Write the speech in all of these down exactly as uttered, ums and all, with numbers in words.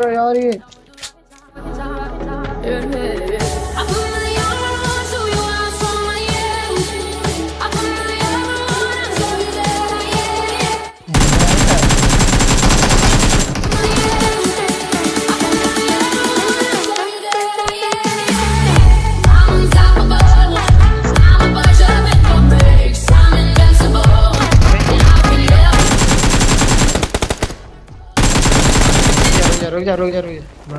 bro, y'all are here. रुक जा रुक जा रुक जा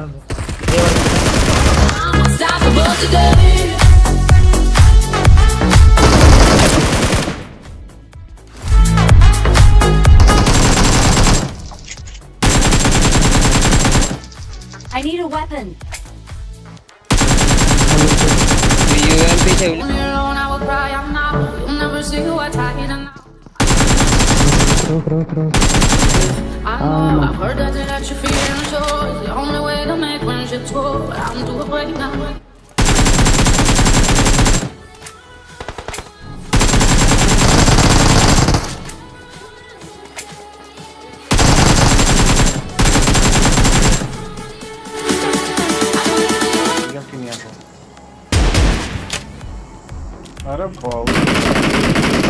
I need a weapon. I know, I've heard that that you feel and show is the only way to make friendships go. But I'm doing it right now. What about?